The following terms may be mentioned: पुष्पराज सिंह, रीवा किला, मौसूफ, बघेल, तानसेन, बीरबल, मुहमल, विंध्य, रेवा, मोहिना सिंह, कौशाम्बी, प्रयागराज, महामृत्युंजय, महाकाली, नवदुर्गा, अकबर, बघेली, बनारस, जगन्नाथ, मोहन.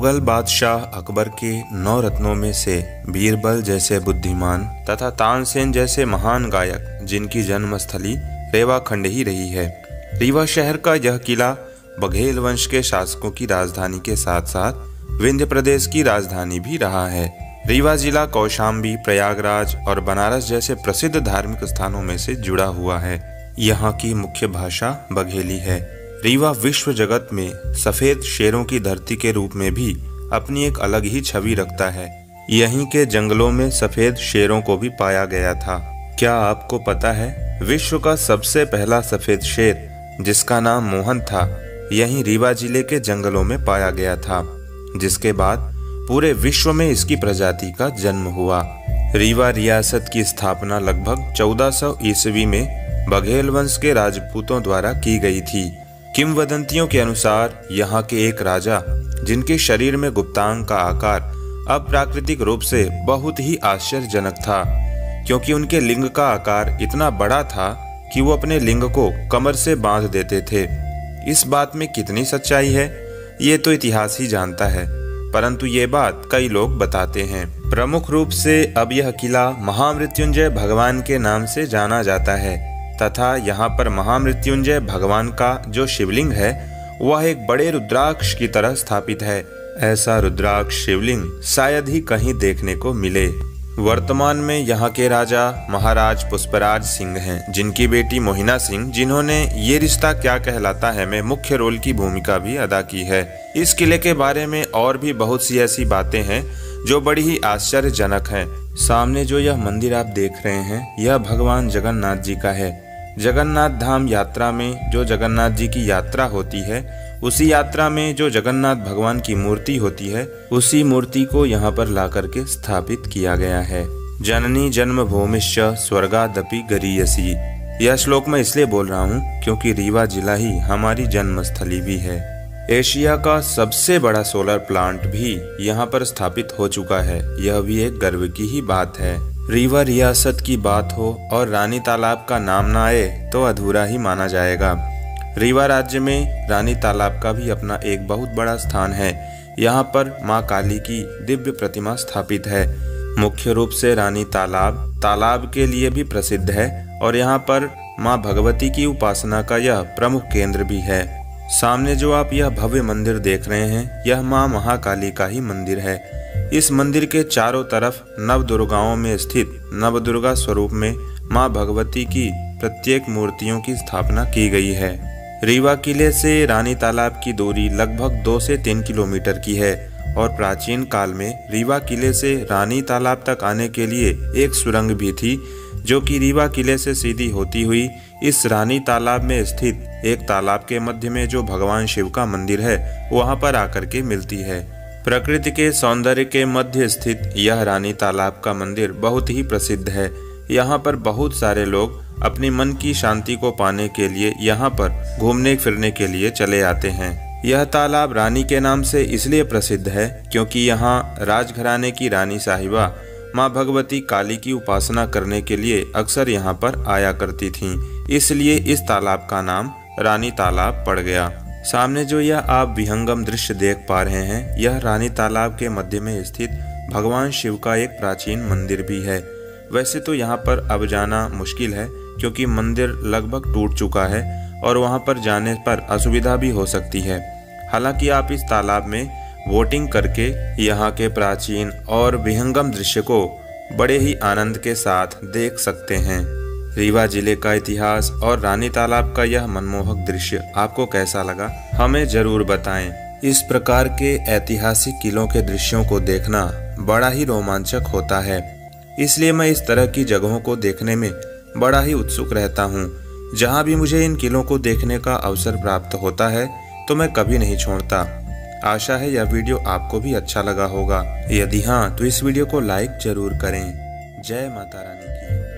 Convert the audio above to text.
मुगल बादशाह अकबर के 9 रत्नों में से बीरबल जैसे बुद्धिमान तथा तानसेन जैसे महान गायक, जिनकी जन्मस्थली रेवा खंड ही रही है। रीवा शहर का यह किला बघेल वंश के शासकों की राजधानी के साथ साथ विंध्य प्रदेश की राजधानी भी रहा है। रीवा जिला कौशाम्बी, प्रयागराज और बनारस जैसे प्रसिद्ध धार्मिक स्थानों में से जुड़ा हुआ है। यहाँ की मुख्य भाषा बघेली है। रीवा विश्व जगत में सफ़ेद शेरों की धरती के रूप में भी अपनी एक अलग ही छवि रखता है। यहीं के जंगलों में सफ़ेद शेरों को भी पाया गया था। क्या आपको पता है, विश्व का सबसे पहला सफ़ेद शेर, जिसका नाम मोहन था, यहीं रीवा जिले के जंगलों में पाया गया था, जिसके बाद पूरे विश्व में इसकी प्रजाति का जन्म हुआ। रीवा रियासत की स्थापना लगभग 1400 ईस्वी में बघेल वंश के राजपूतों द्वारा की गई थी। किंवदंतियों के अनुसार यहाँ के एक राजा, जिनके शरीर में गुप्तांग का आकार अप्राकृतिक रूप से बहुत ही आश्चर्यजनक था, क्योंकि उनके लिंग का आकार इतना बड़ा था कि वो अपने लिंग को कमर से बांध देते थे। इस बात में कितनी सच्चाई है, ये तो इतिहास ही जानता है, परंतु ये बात कई लोग बताते हैं। प्रमुख रूप से अब यह किला महामृत्युंजय भगवान के नाम से जाना जाता है तथा यहाँ पर महामृत्युंजय भगवान का जो शिवलिंग है वह एक बड़े रुद्राक्ष की तरह स्थापित है। ऐसा रुद्राक्ष शिवलिंग शायद ही कहीं देखने को मिले। वर्तमान में यहाँ के राजा महाराज पुष्पराज सिंह हैं, जिनकी बेटी मोहिना सिंह, जिन्होंने ये रिश्ता क्या कहलाता है में मुख्य रोल की भूमिका भी अदा की है। इस किले के बारे में और भी बहुत सी ऐसी बातें हैं जो बड़ी ही आश्चर्यजनक हैं। सामने जो यह मंदिर आप देख रहे हैं, यह भगवान जगन्नाथ जी का है। जगन्नाथ धाम यात्रा में जो जगन्नाथ जी की यात्रा होती है, उसी यात्रा में जो जगन्नाथ भगवान की मूर्ति होती है, उसी मूर्ति को यहाँ पर ला करके स्थापित किया गया है। जननी जन्मभूमिश्च स्वर्गादपि गरीयसी, यह श्लोक मैं इसलिए बोल रहा हूँ क्योंकि रीवा जिला ही हमारी जन्मस्थली भी है। एशिया का सबसे बड़ा सोलर प्लांट भी यहाँ पर स्थापित हो चुका है, यह भी एक गर्व की ही बात है। रीवा रियासत की बात हो और रानी तालाब का नाम ना आए तो अधूरा ही माना जाएगा। रीवा राज्य में रानी तालाब का भी अपना एक बहुत बड़ा स्थान है। यहाँ पर माँ काली की दिव्य प्रतिमा स्थापित है। मुख्य रूप से रानी तालाब के लिए भी प्रसिद्ध है और यहाँ पर माँ भगवती की उपासना का यह प्रमुख केंद्र भी है। सामने जो आप यह भव्य मंदिर देख रहे हैं, यह माँ महाकाली का ही मंदिर है। इस मंदिर के चारों तरफ नवदुर्गाओं में स्थित नवदुर्गा स्वरूप में मां भगवती की प्रत्येक मूर्तियों की स्थापना की गई है। रीवा किले से रानी तालाब की दूरी लगभग 2 से 3 किलोमीटर की है और प्राचीन काल में रीवा किले से रानी तालाब तक आने के लिए एक सुरंग भी थी, जो कि रीवा किले से सीधी होती हुई इस रानी तालाब में स्थित एक तालाब के मध्य में जो भगवान शिव का मंदिर है वहाँ पर आकर के मिलती है। प्रकृति के सौंदर्य के मध्य स्थित यह रानी तालाब का मंदिर बहुत ही प्रसिद्ध है। यहाँ पर बहुत सारे लोग अपने मन की शांति को पाने के लिए यहाँ पर घूमने फिरने के लिए चले आते हैं। यह तालाब रानी के नाम से इसलिए प्रसिद्ध है क्योंकि यहाँ राजघराने की रानी साहिबा माँ भगवती काली की उपासना करने के लिए अक्सर यहाँ पर आया करती थीं, इसलिए इस तालाब का नाम रानी तालाब पड़ गया। सामने जो यह आप विहंगम दृश्य देख पा रहे हैं, यह रानी तालाब के मध्य में स्थित भगवान शिव का एक प्राचीन मंदिर भी है। वैसे तो यहाँ पर अब जाना मुश्किल है क्योंकि मंदिर लगभग टूट चुका है और वहाँ पर जाने पर असुविधा भी हो सकती है। हालांकि आप इस तालाब में बोटिंग करके यहाँ के प्राचीन और विहंगम दृश्य को बड़े ही आनंद के साथ देख सकते हैं। रीवा जिले का इतिहास और रानी तालाब का यह मनमोहक दृश्य आपको कैसा लगा, हमें जरूर बताएं। इस प्रकार के ऐतिहासिक किलों के दृश्यों को देखना बड़ा ही रोमांचक होता है, इसलिए मैं इस तरह की जगहों को देखने में बड़ा ही उत्सुक रहता हूँ। जहाँ भी मुझे इन किलों को देखने का अवसर प्राप्त होता है तो मैं कभी नहीं छोड़ता। आशा है यह वीडियो आपको भी अच्छा लगा होगा, यदि हाँ तो इस वीडियो को लाइक जरूर करें। जय माता रानी की।